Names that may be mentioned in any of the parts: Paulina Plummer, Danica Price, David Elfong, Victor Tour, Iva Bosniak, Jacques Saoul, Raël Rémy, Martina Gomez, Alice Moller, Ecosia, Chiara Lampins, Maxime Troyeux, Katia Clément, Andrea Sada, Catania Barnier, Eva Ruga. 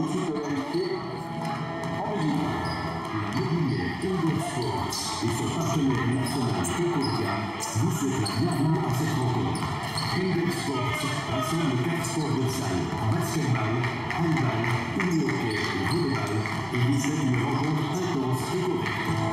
tout de suite appliqué en Belgique. Le Billet Indoor Sport et son partenaire national Ecosia vous souhaitent la bienvenue à cette rencontre. Indoor Sport rassemble 4 sports de salle, basketball, handball, hockey, volleyball et vous souhaite une rencontre intense et correcte.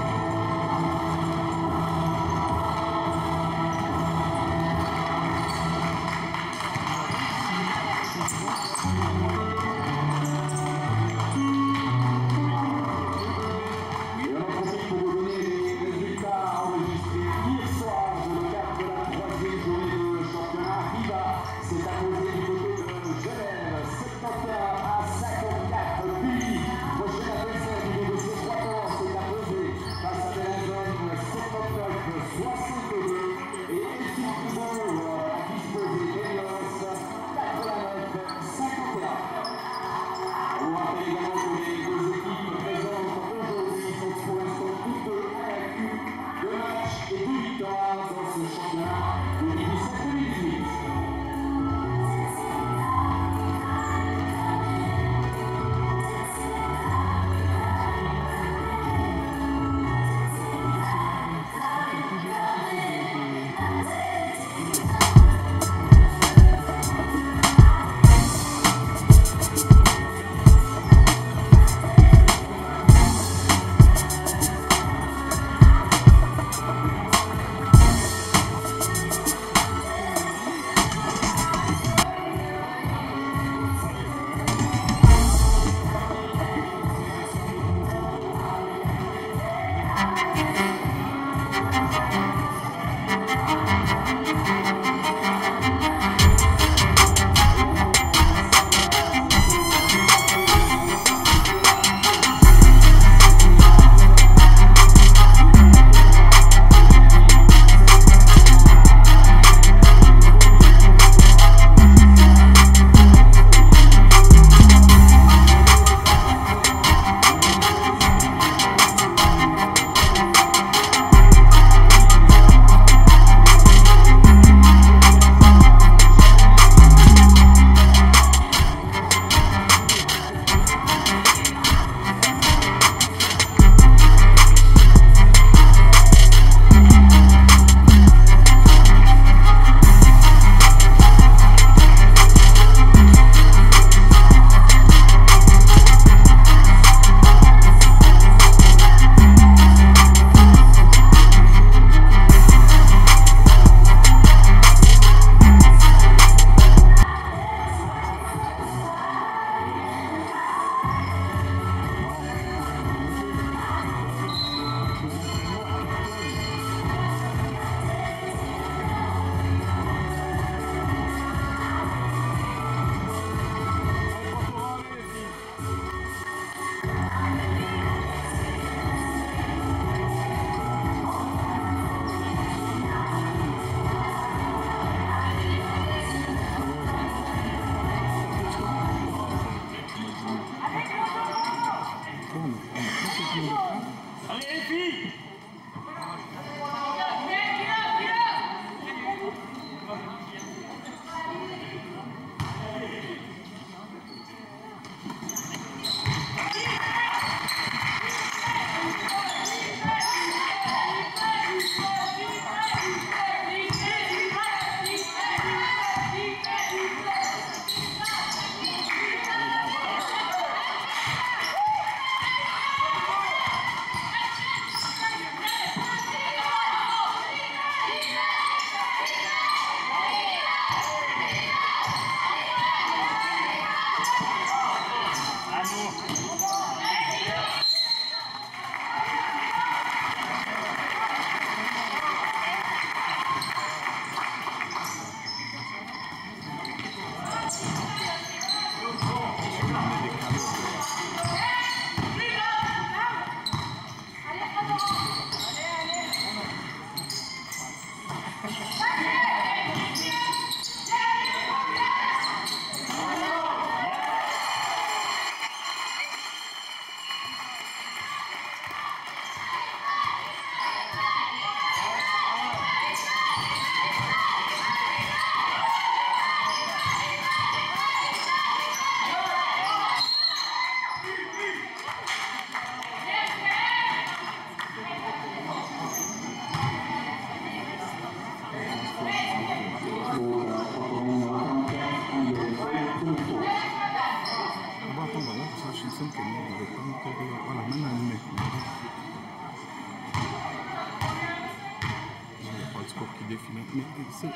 c'est... Ok,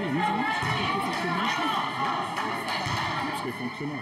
la musique, parce qu'elle est fonctionnelle.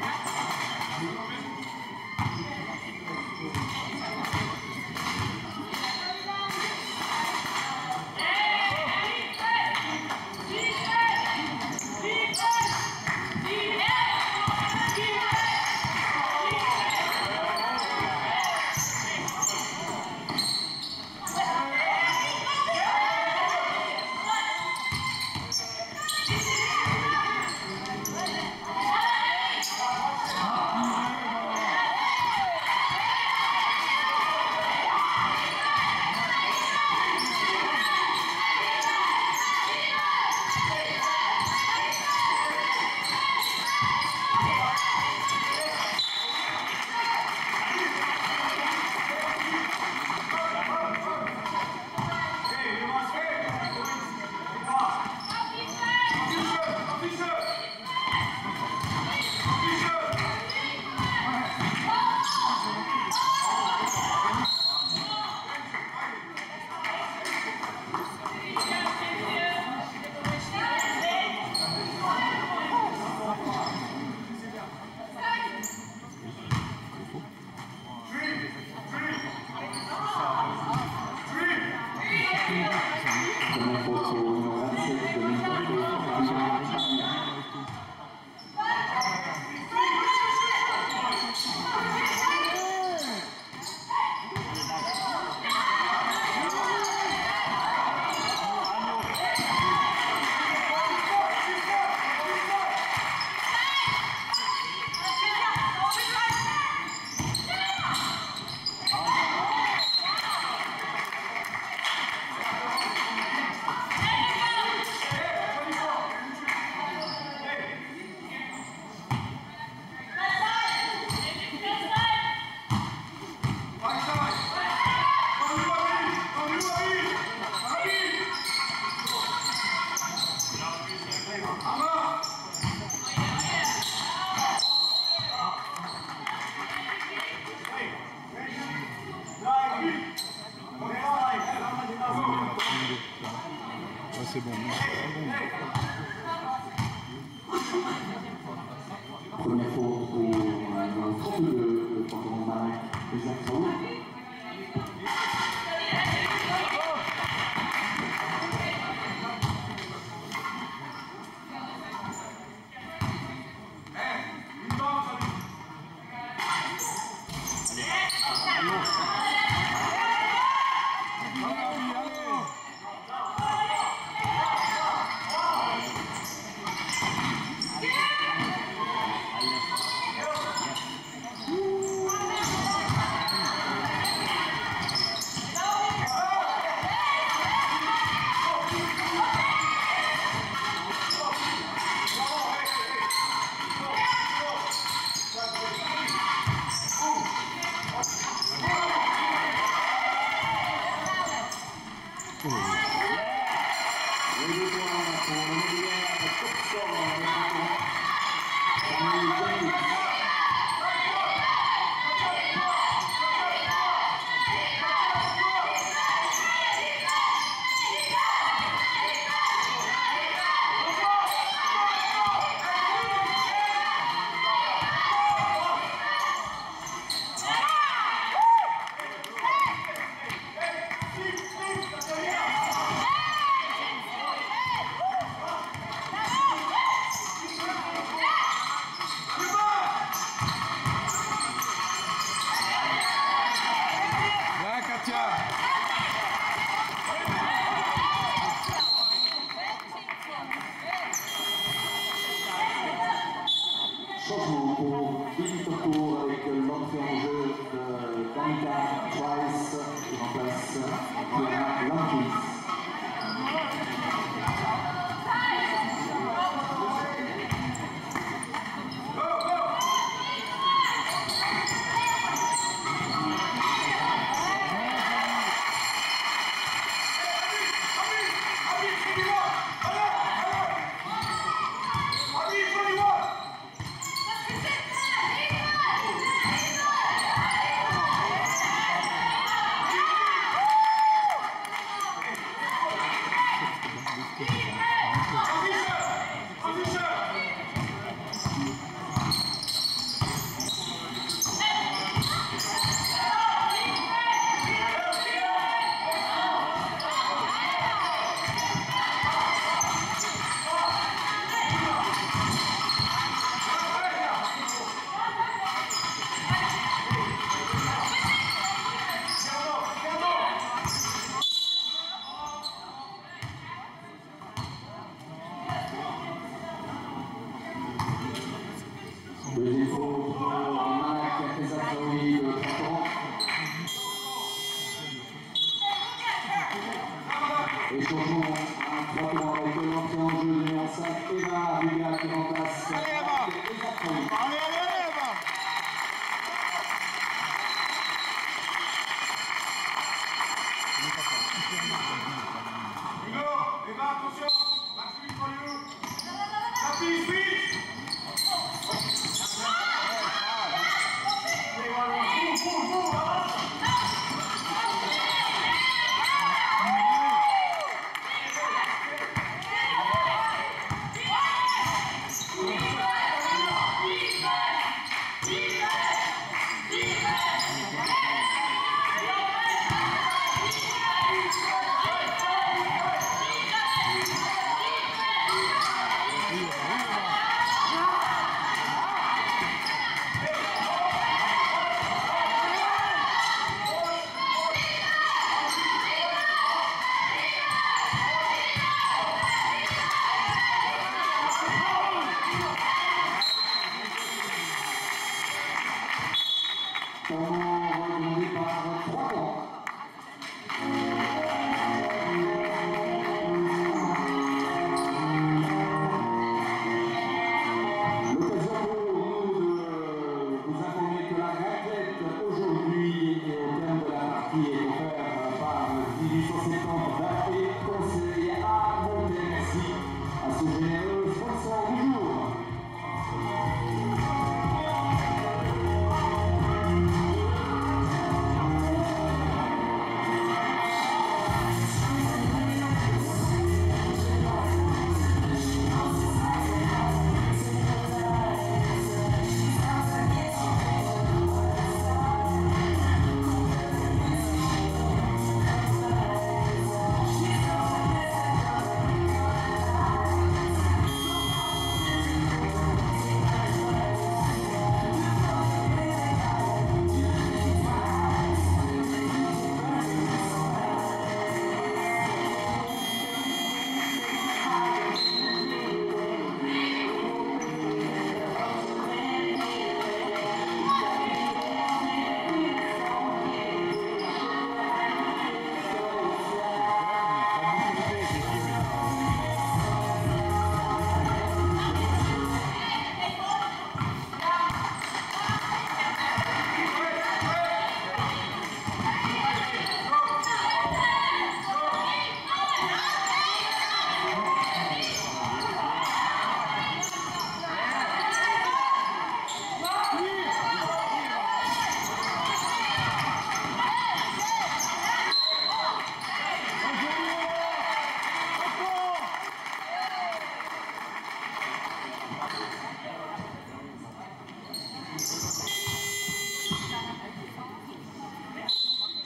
C'est bon. Première faute au couple de Panthéon Marc et Jacques Saoul. Les champions à 3 points avec Colin qui est en jeu, de numéro 5, Eva Ruga qui remplace. Allez, Eva! Allez, allez, Eva! Hugo, Eva, attention! Maxime Troyeux! Maxime, switch!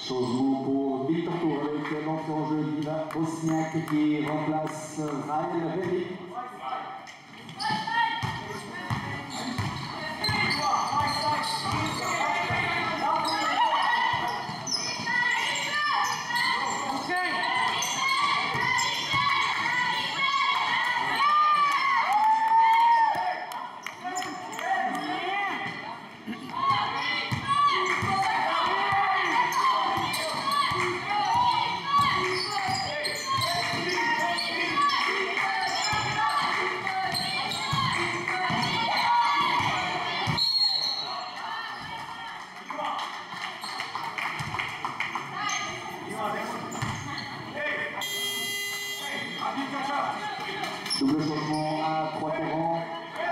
Changement pour Victor Tour avec l'entrée en jeu d'Iva Bosniak qui remplace Raël Rémy. Double changement à 3 terrains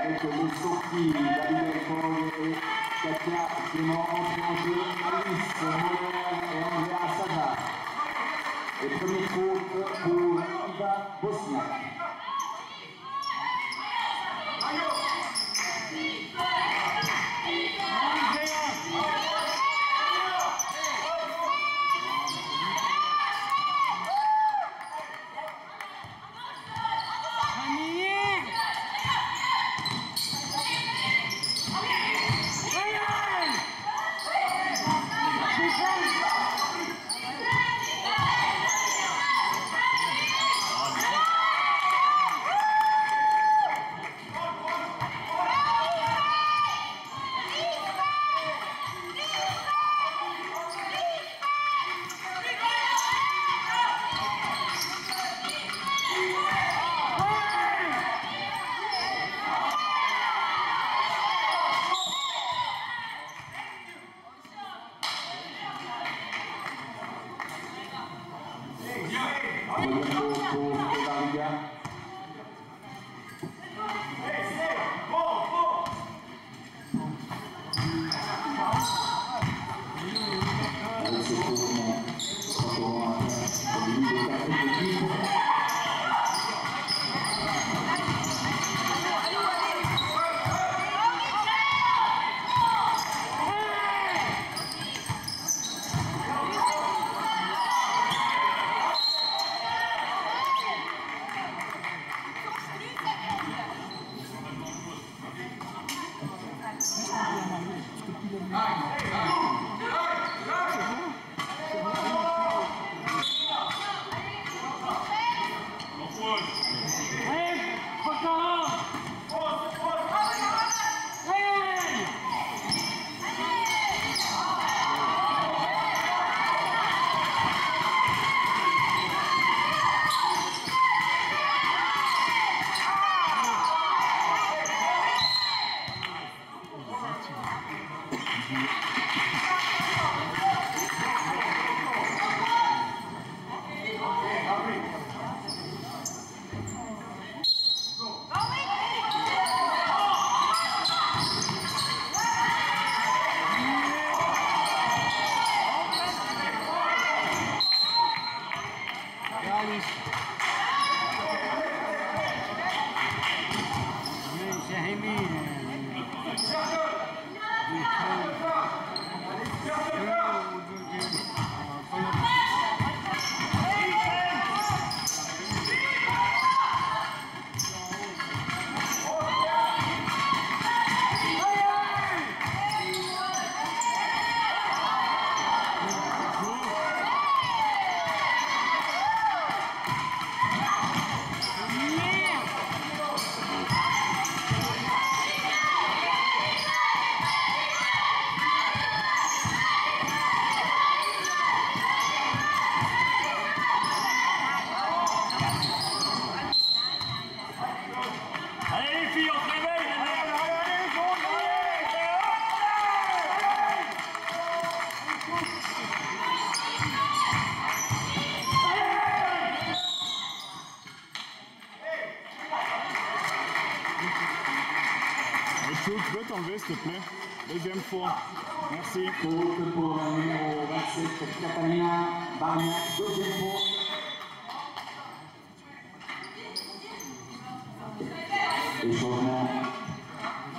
avec les sorties David Elfong et Katia Clément entrée en jeu Alice Moller et Andrea Sada. Et premier tour pour Iva Bosniak. Tu peux t'enlever s'il te plaît, deuxième fois, merci. Faute pour la numéro 27, Catania Barnier, deuxième fois.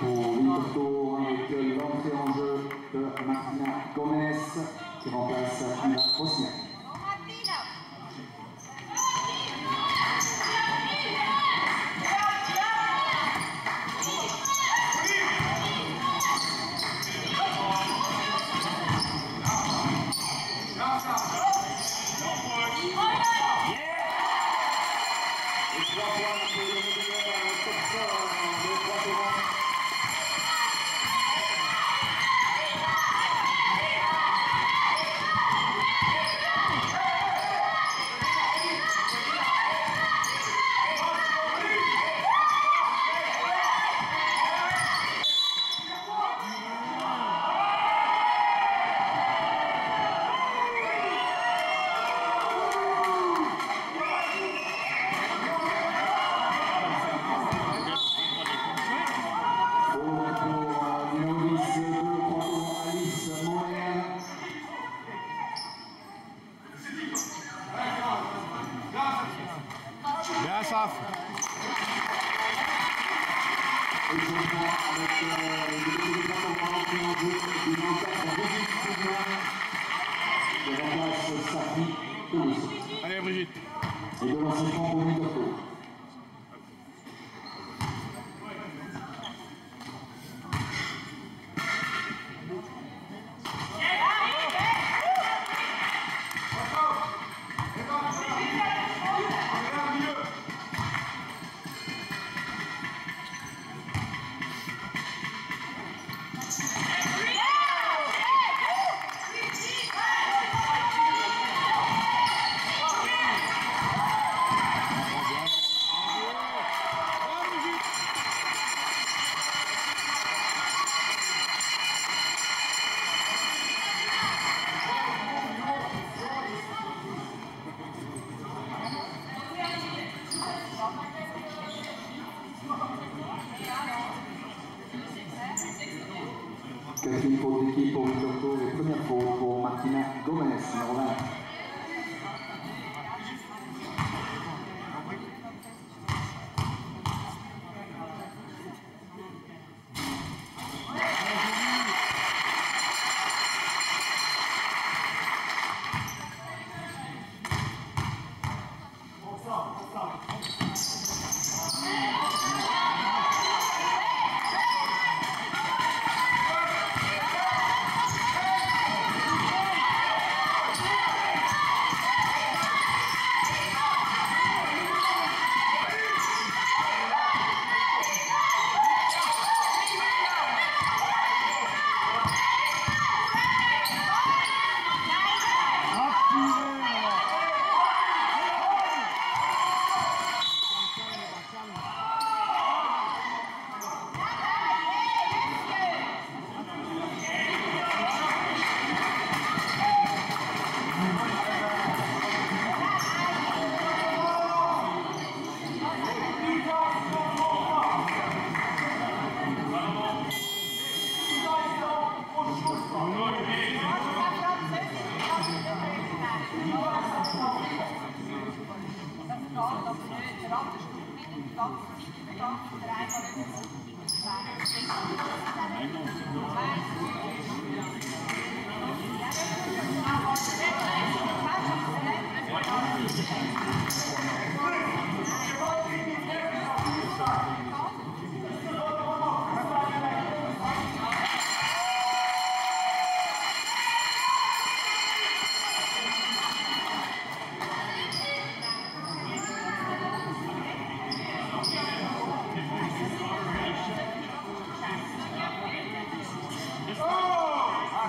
Échauffement pour Victor avec l'entrée en jeu de Martina Gomez qui remplace Ina Osniak. Allez Brigitte. Et de l'enseignement pour Midoko. Statut pour l'équipe au tour et première faute pour Martina Gomez, numéro 20.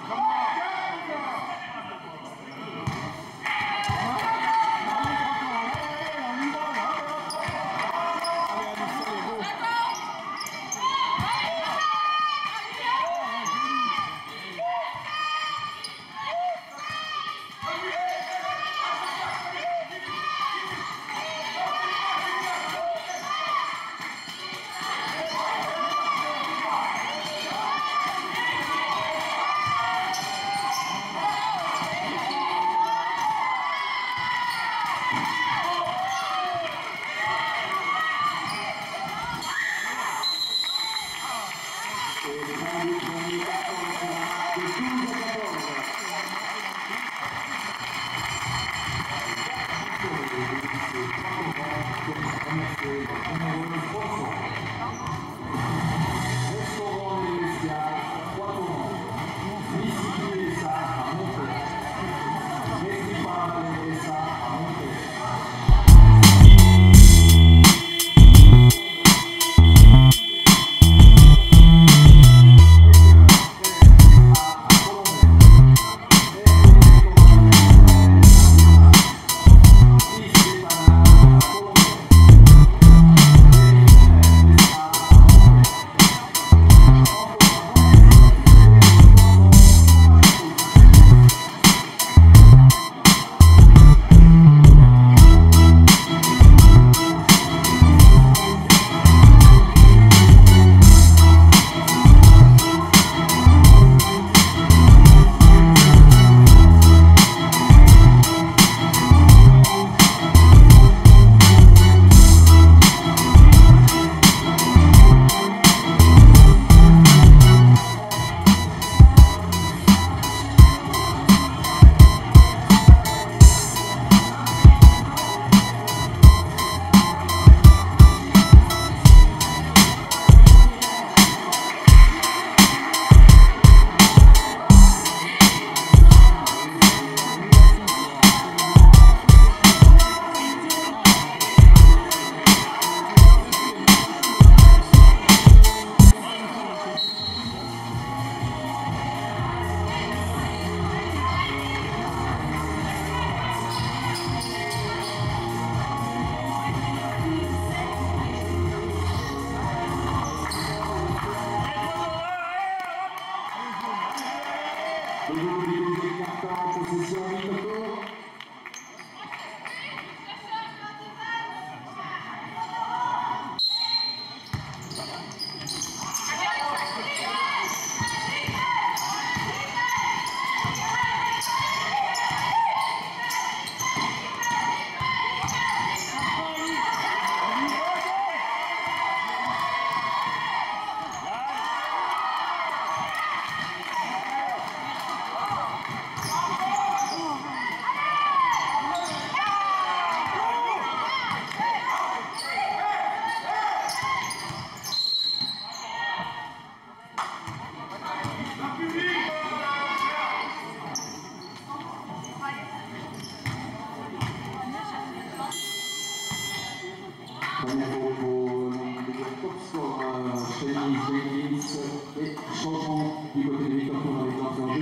Come on!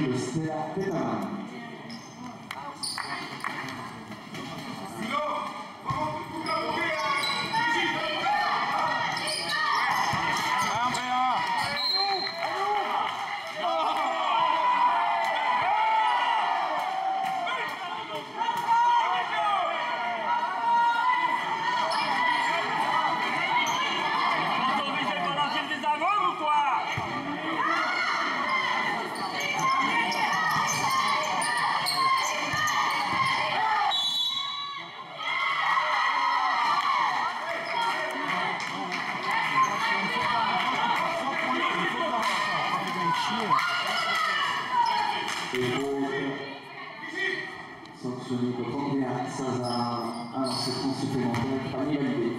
de Stella Petaman. Sanctionné de 31 Sazar, un second supplémentaire par invalidé.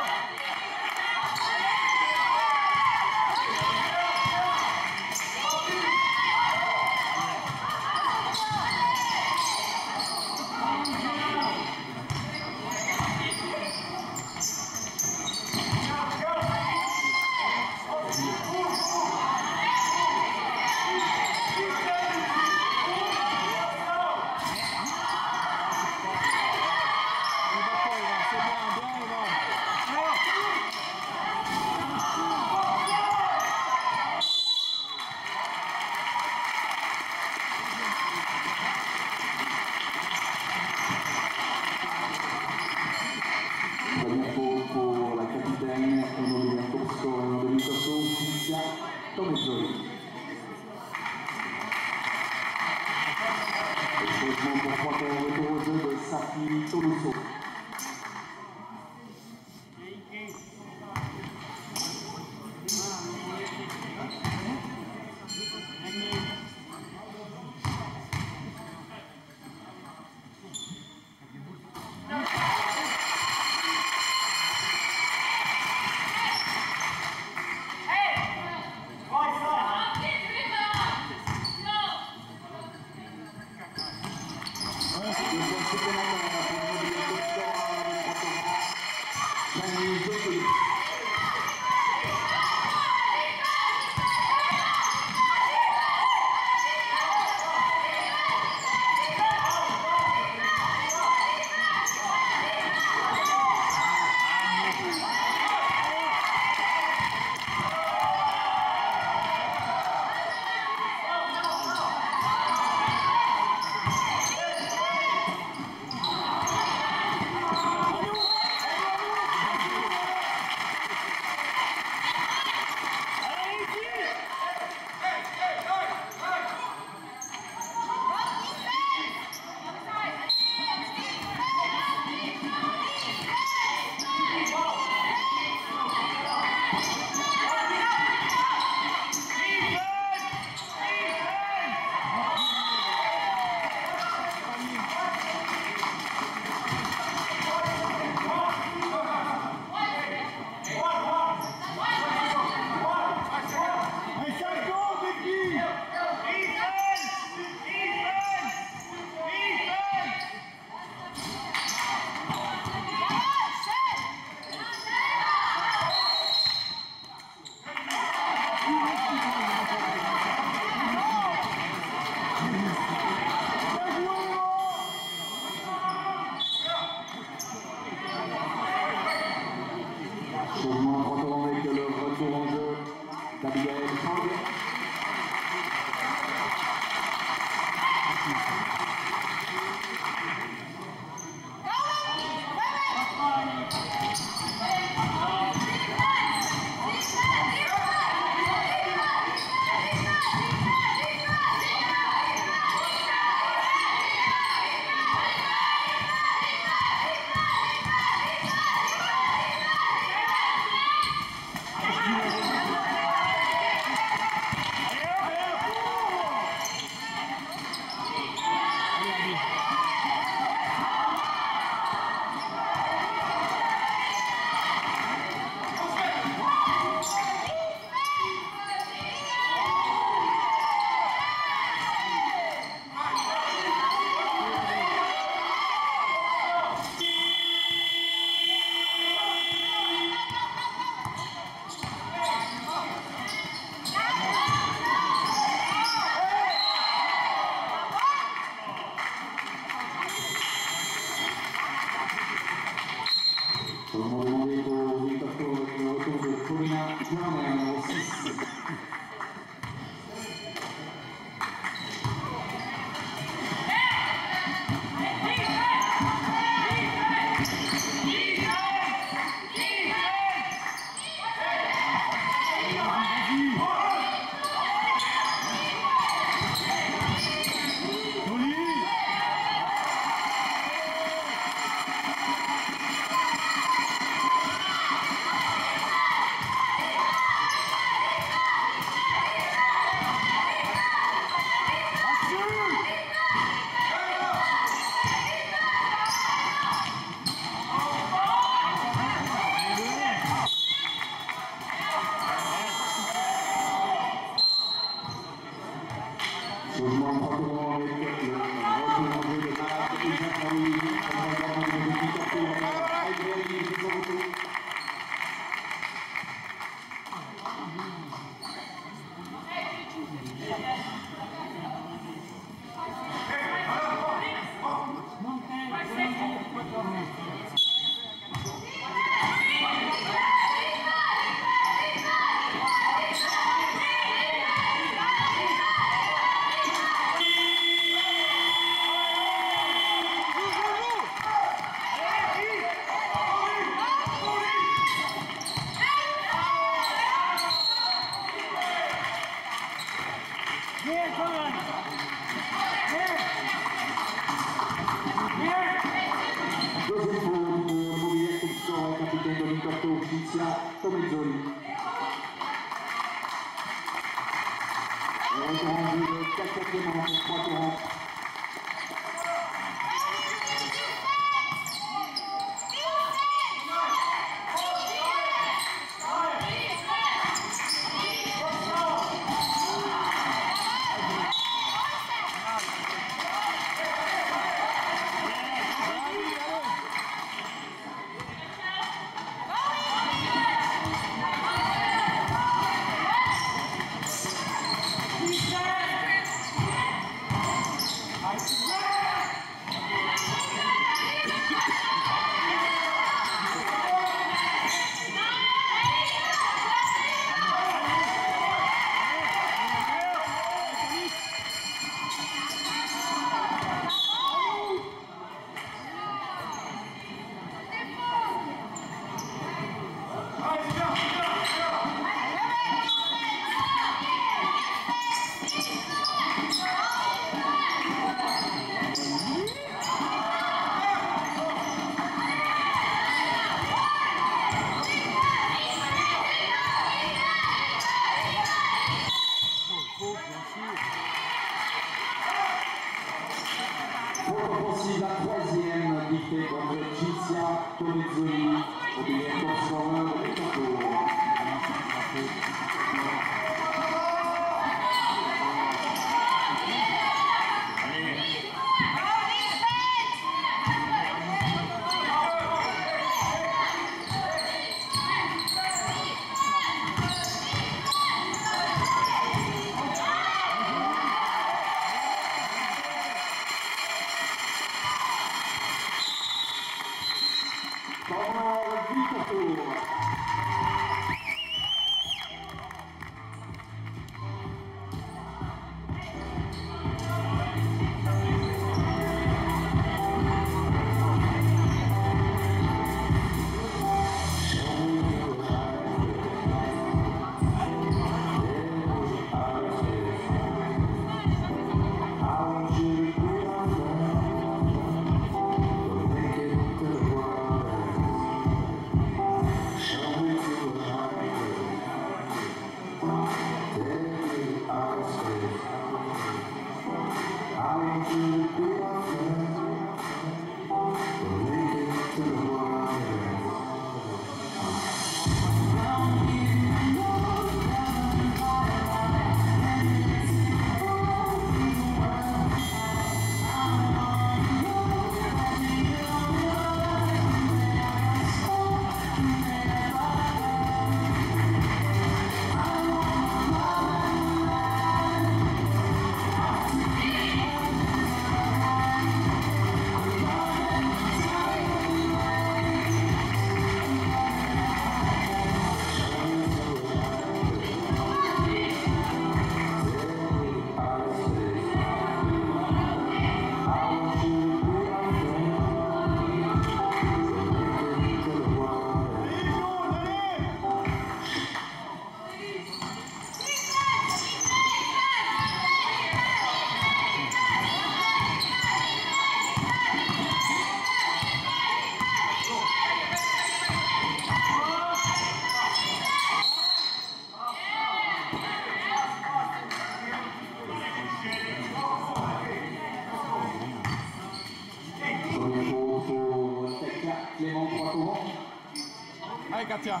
Allez Katia.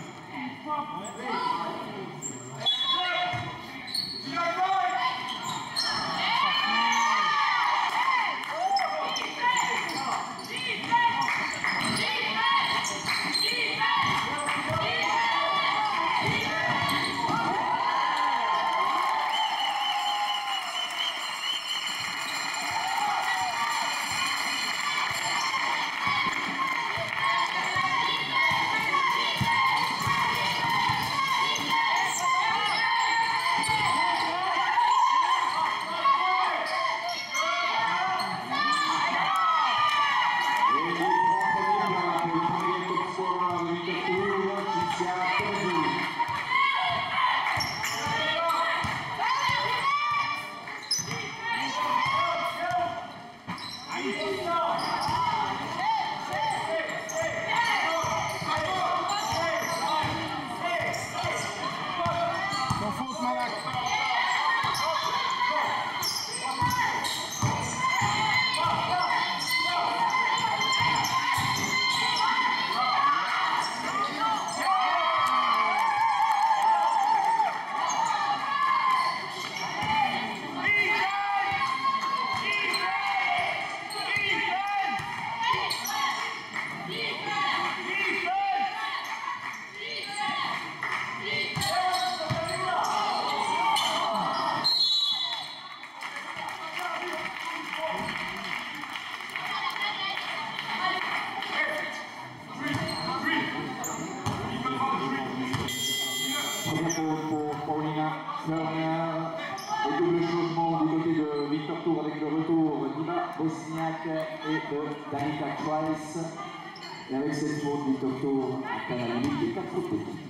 bosniaque et de Danica Price. Et avec cette faute, le Toto atteint la limite des 4 petits.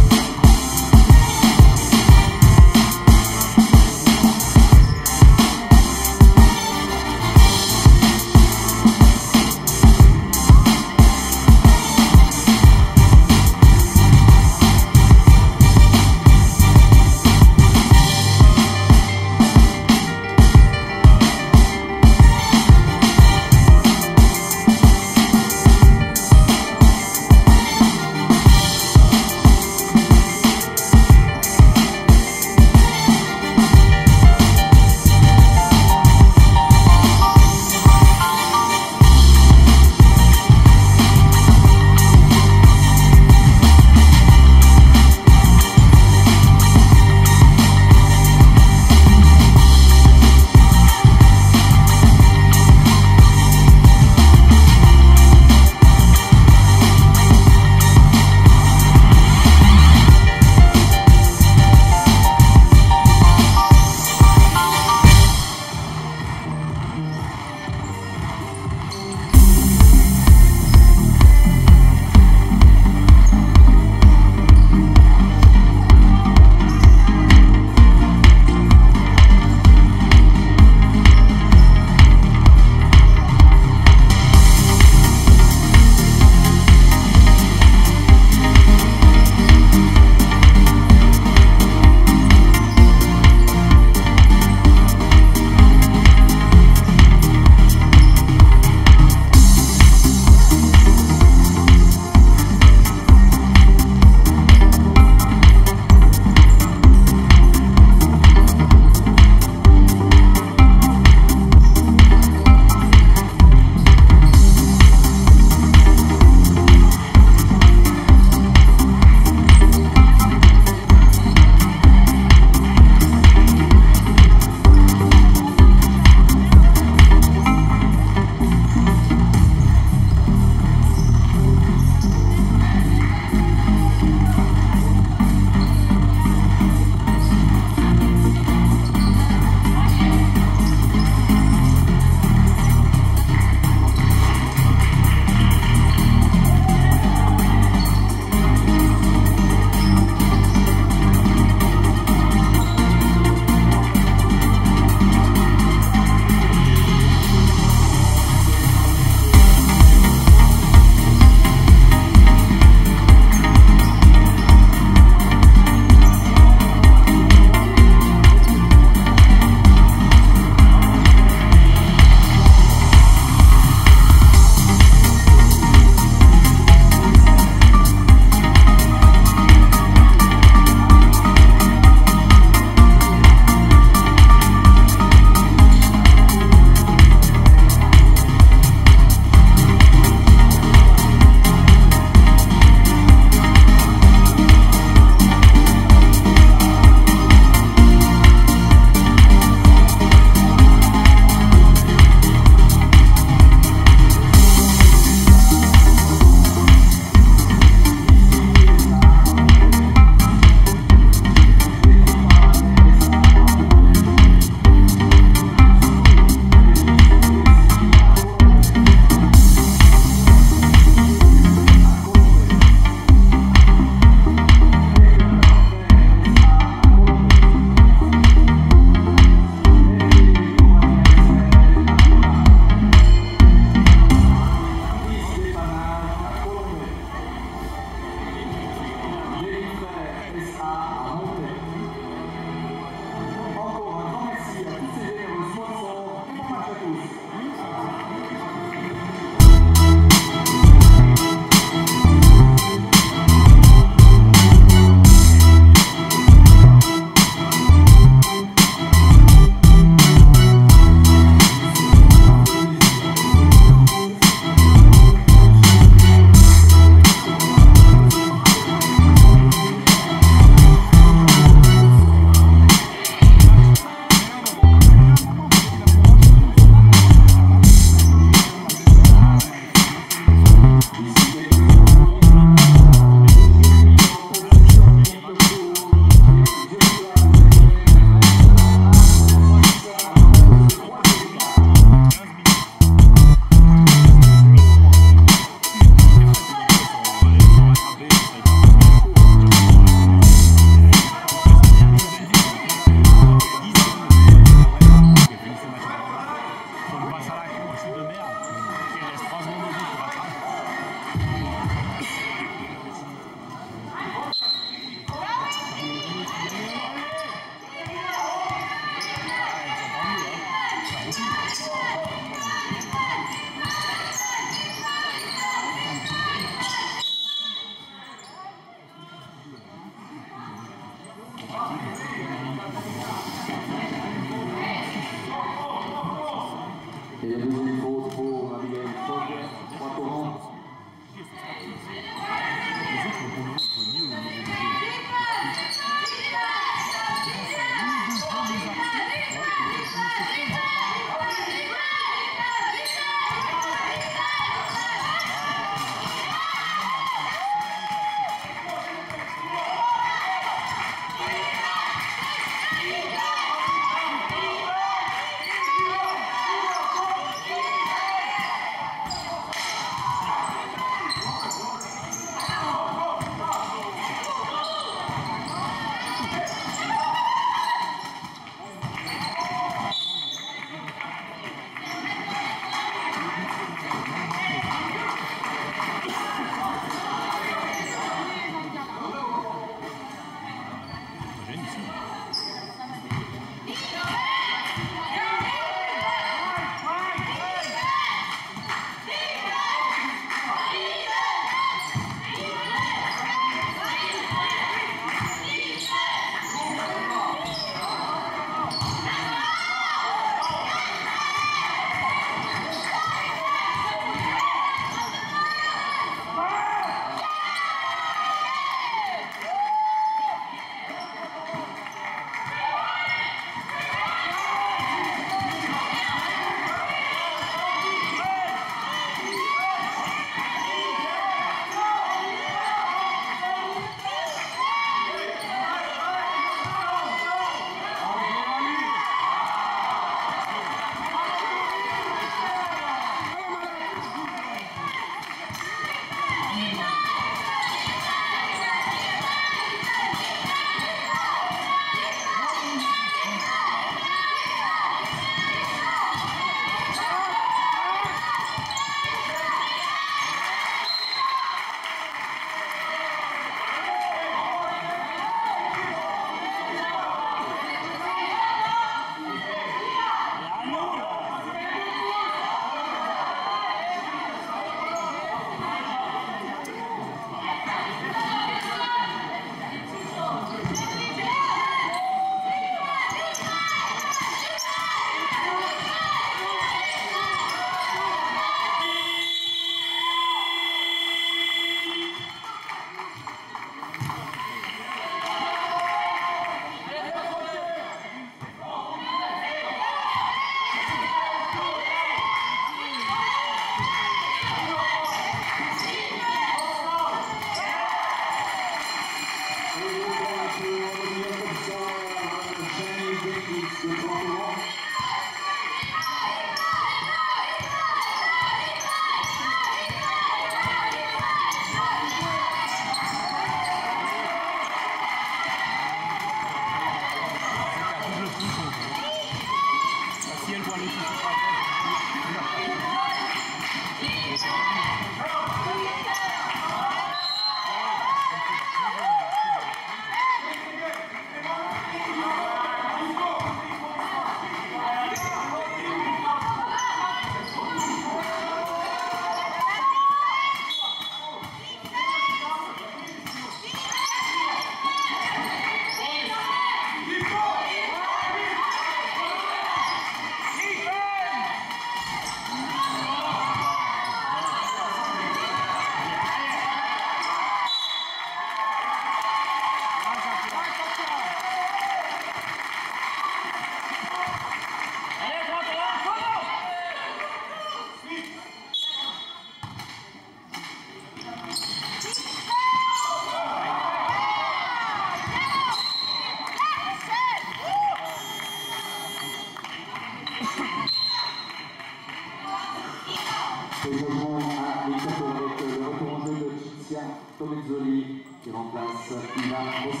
mettre en place Ivan Changement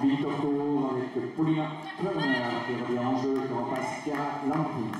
Bitoco avec Paulina Plummer qui revient en jeu et qui repasse Chiara Lampins.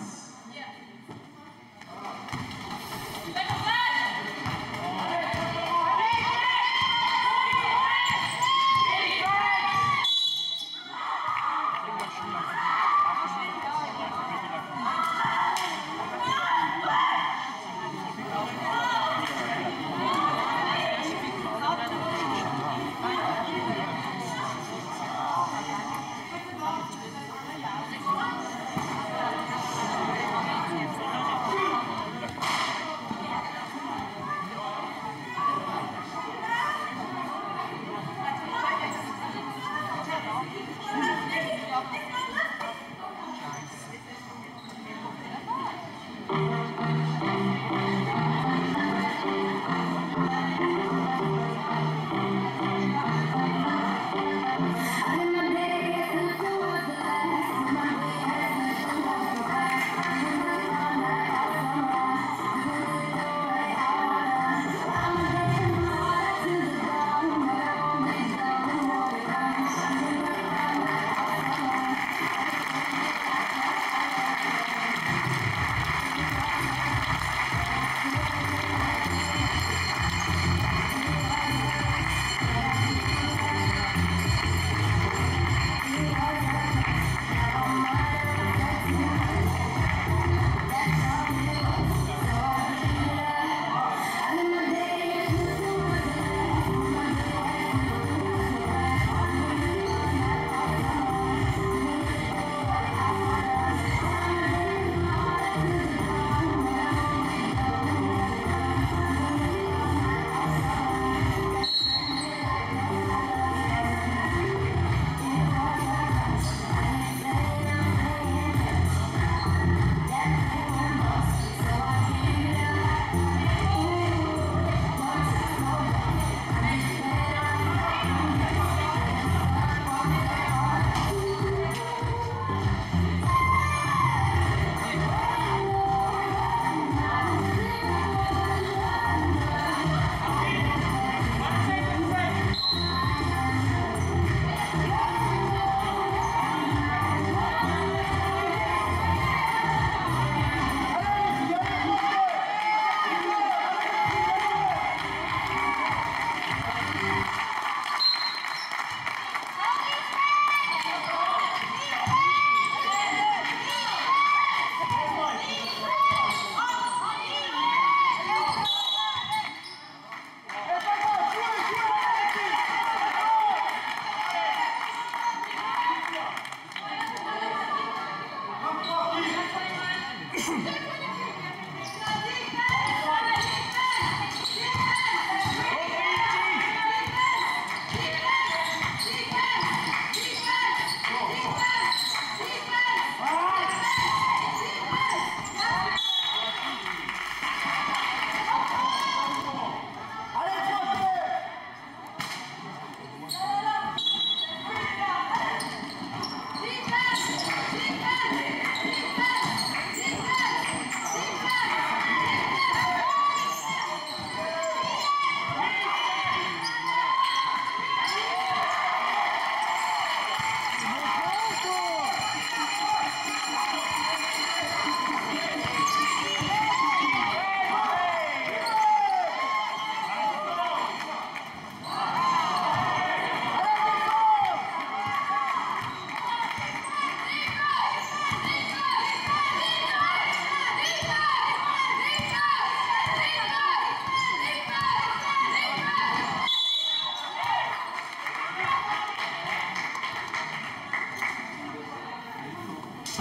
E a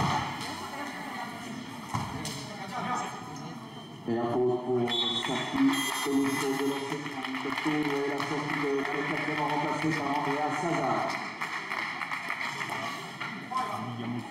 colpo Safi soluto della seconda turno e la sottile che abbiamo notato Stefano e a Sasa. Gênero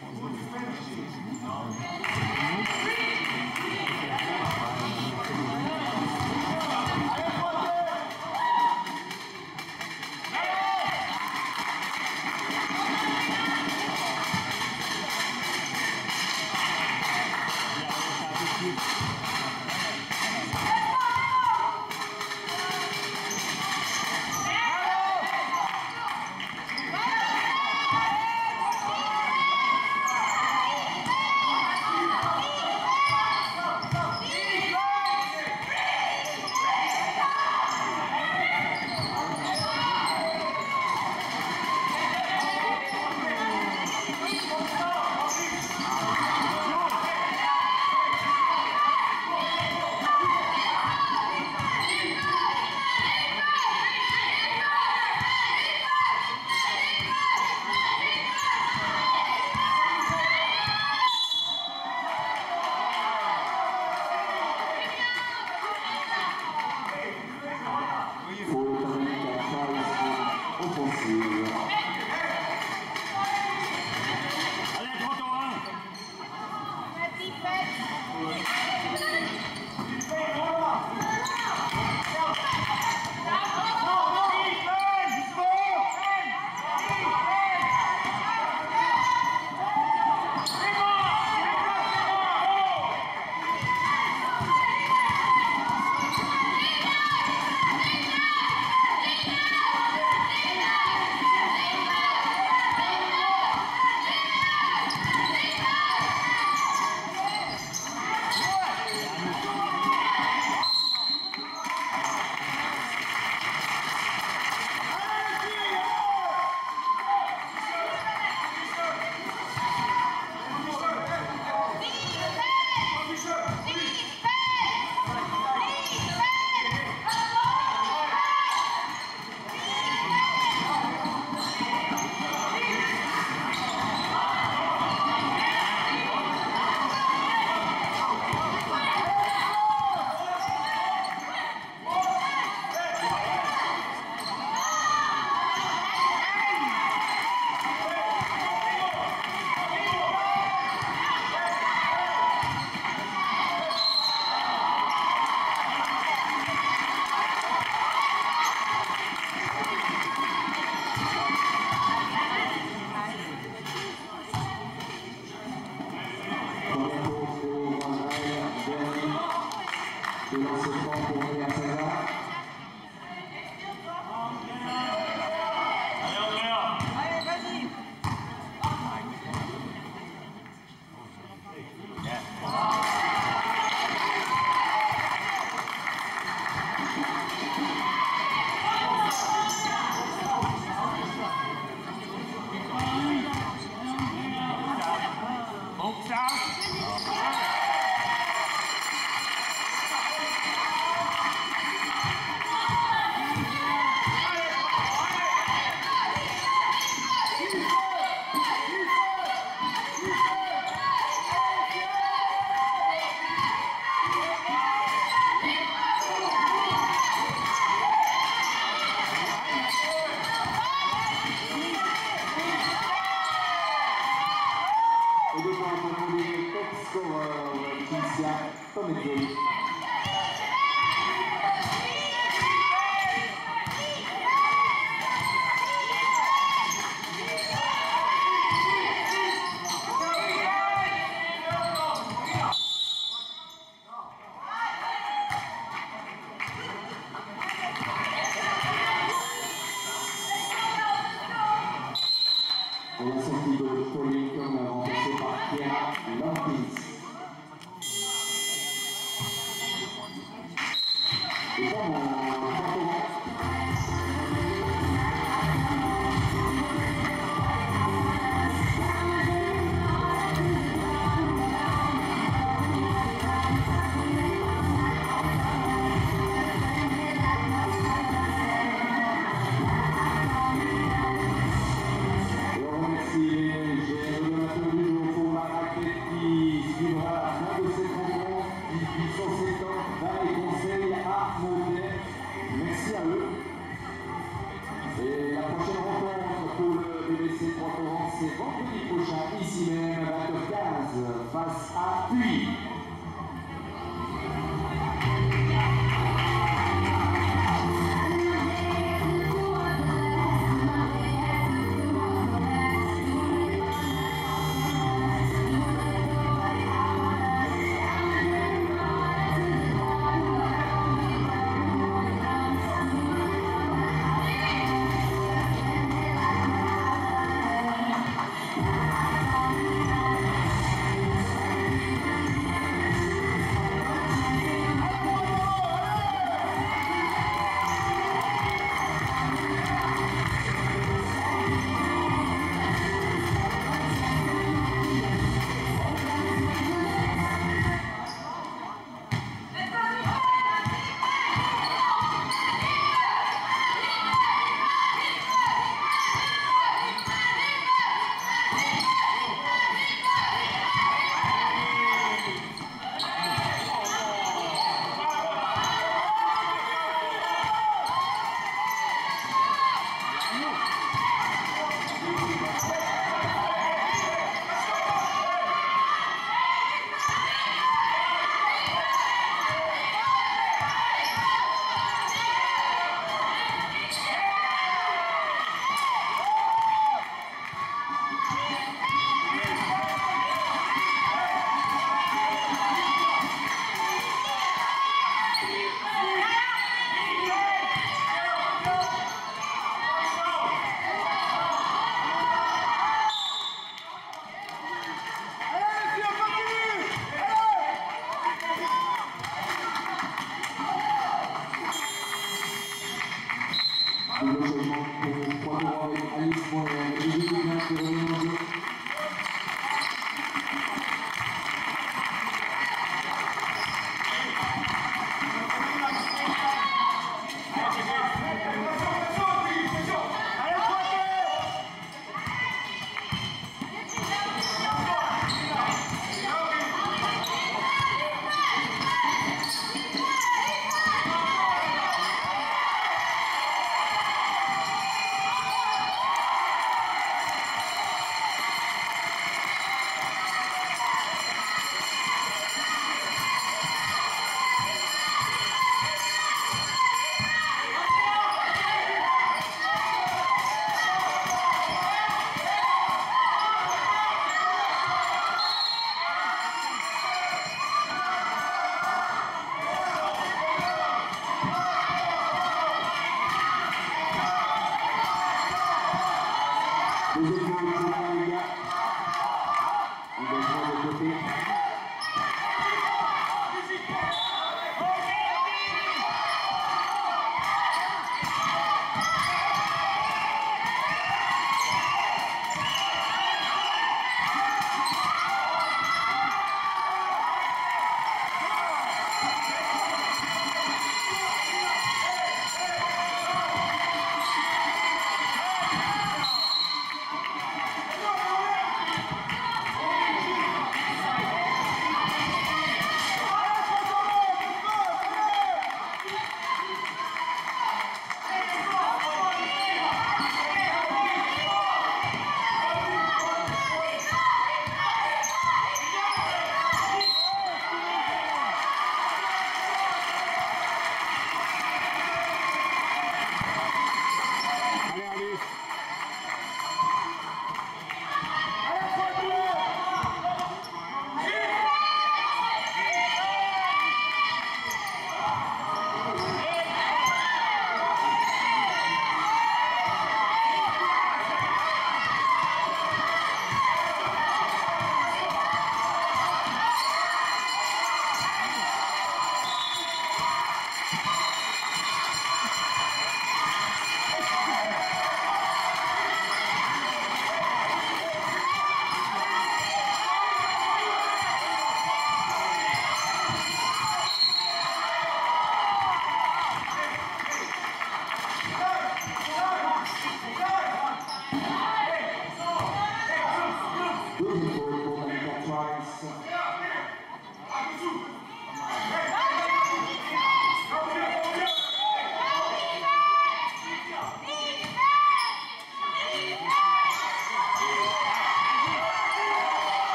do jogo,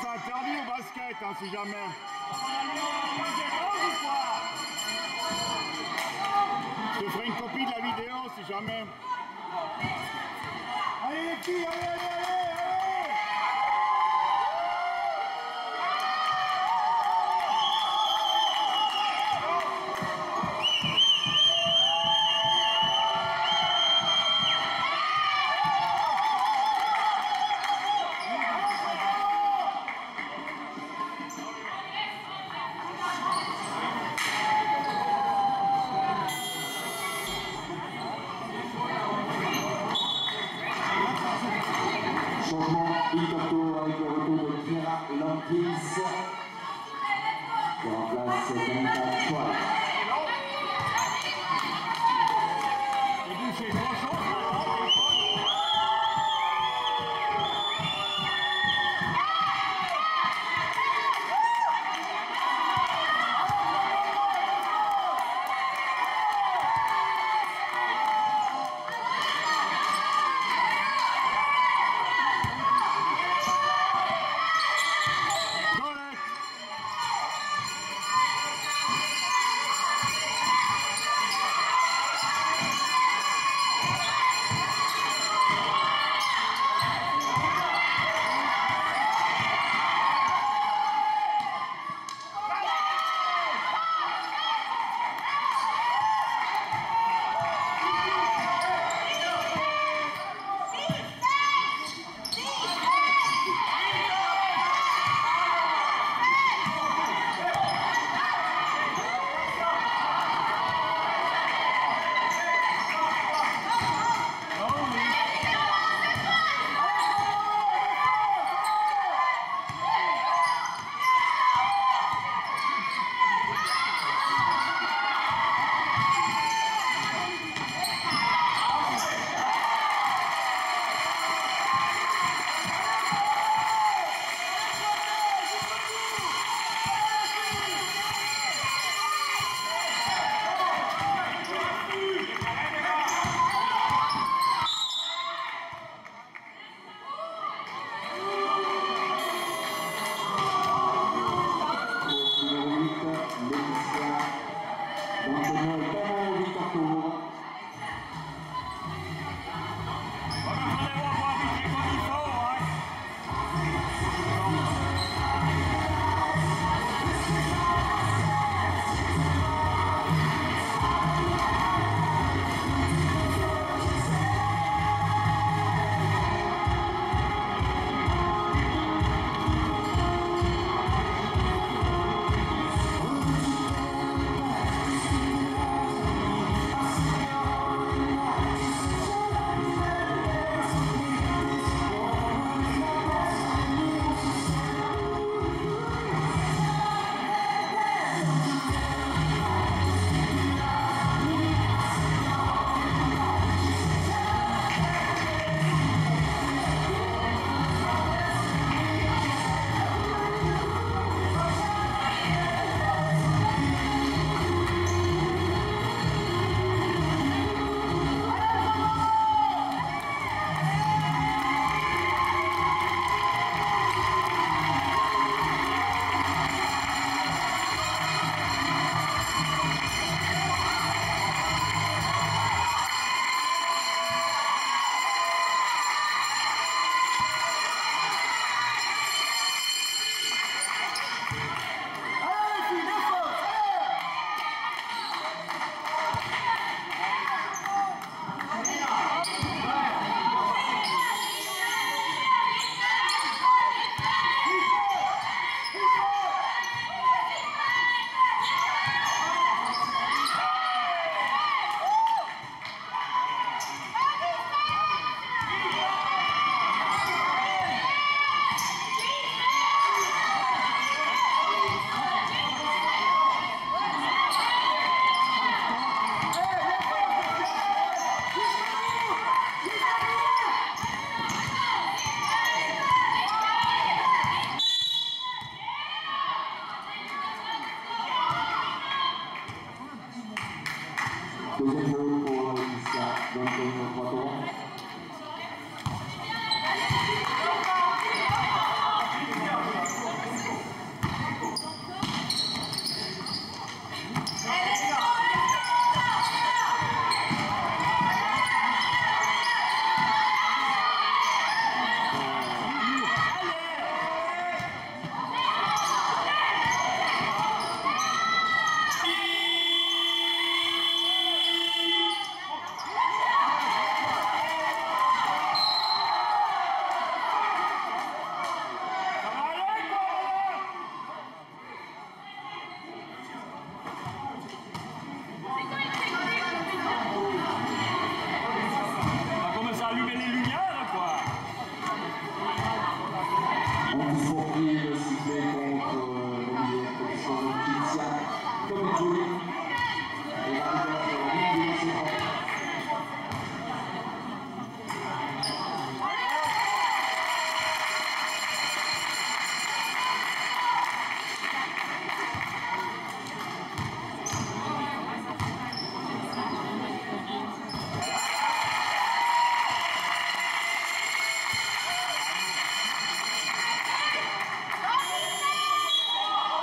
c'est interdit au basket, hein, si jamais. Je te ferai une copie de la vidéo, si jamais. Allez les filles, allez, allez, allez.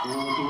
That's right.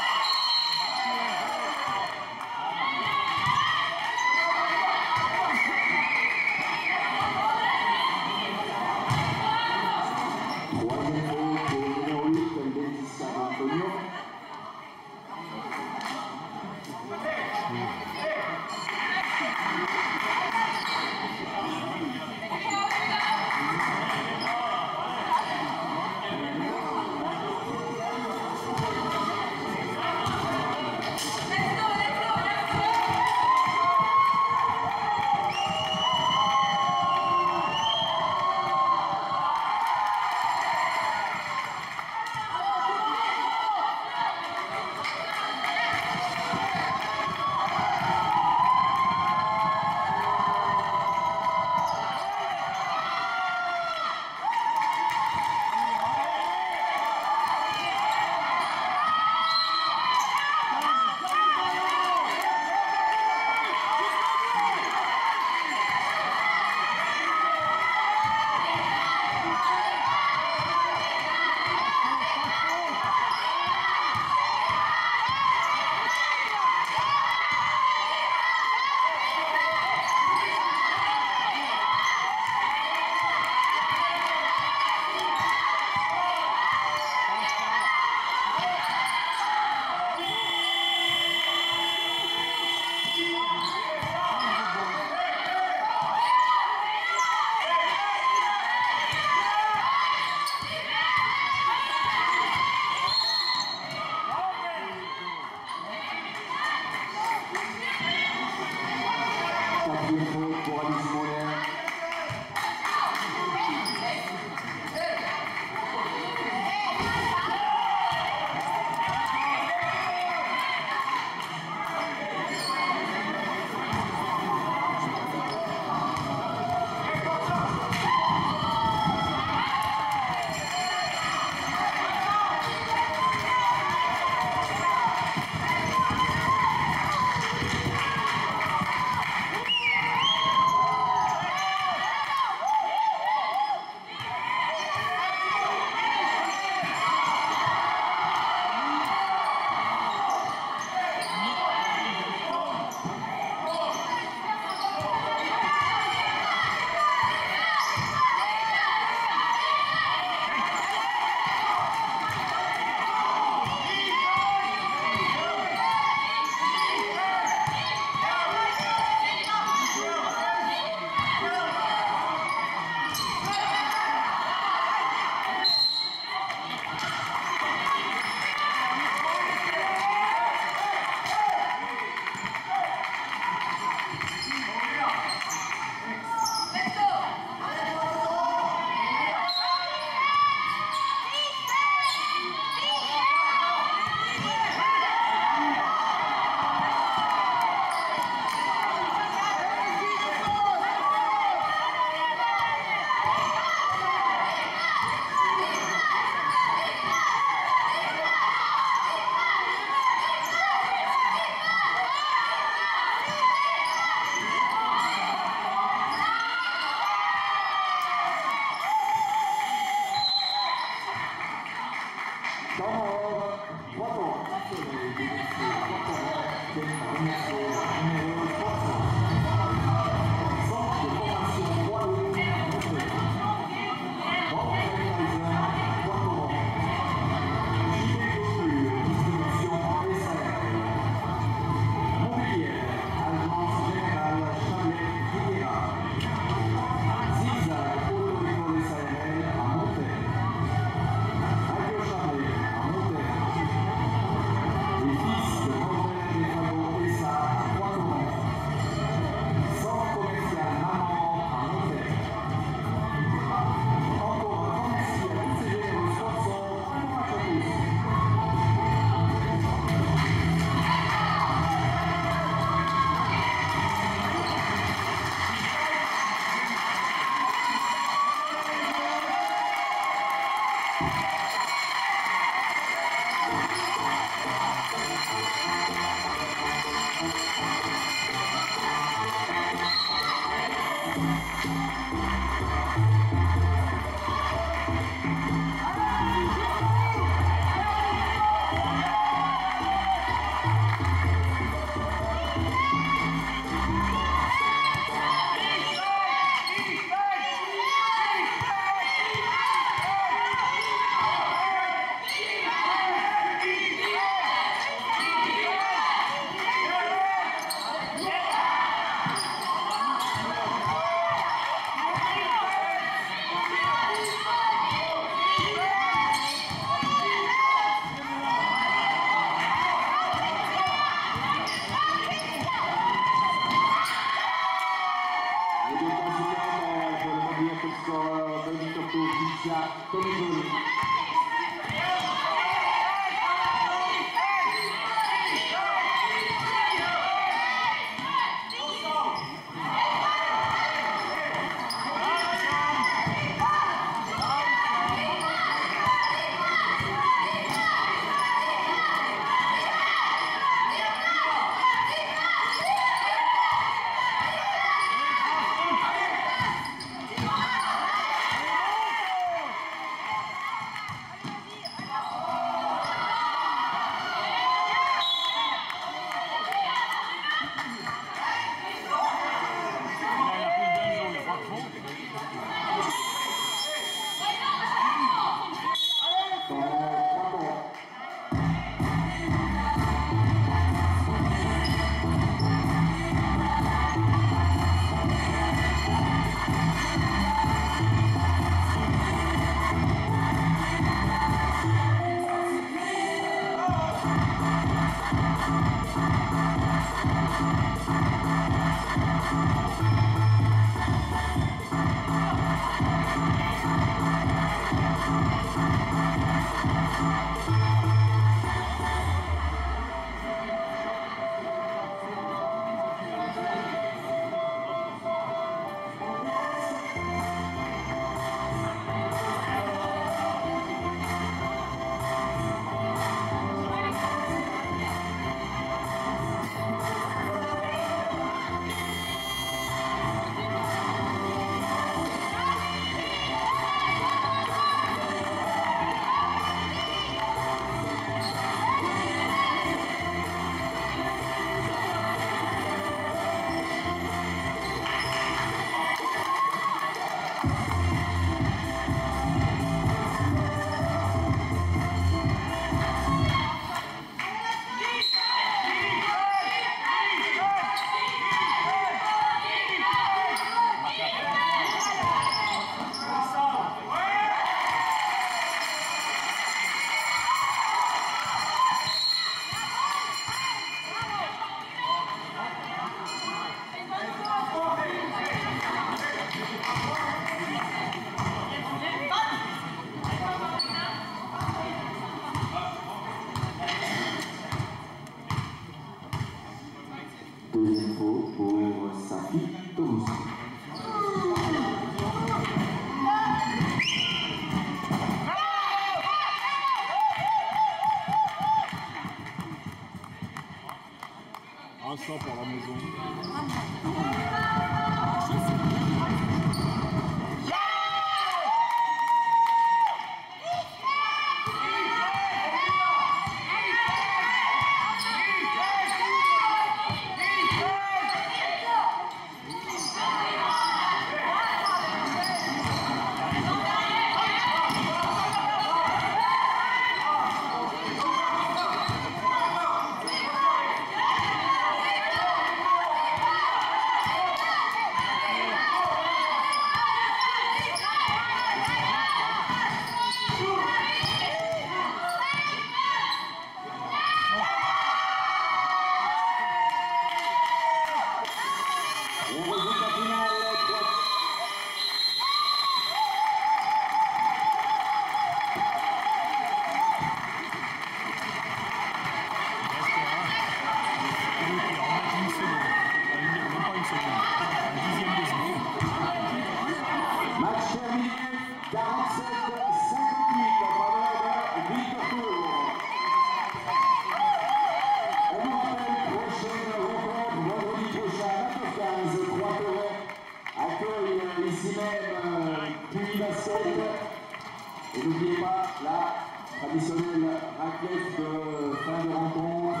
Et n'oubliez pas la traditionnelle raclette de fin de rencontre.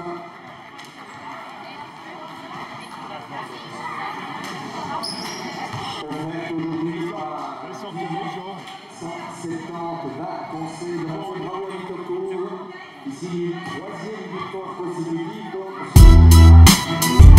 Offerte aujourd'hui par 170 d'un conseil de France. Bravo à Vitoko. Ici, troisième victoire consécutive.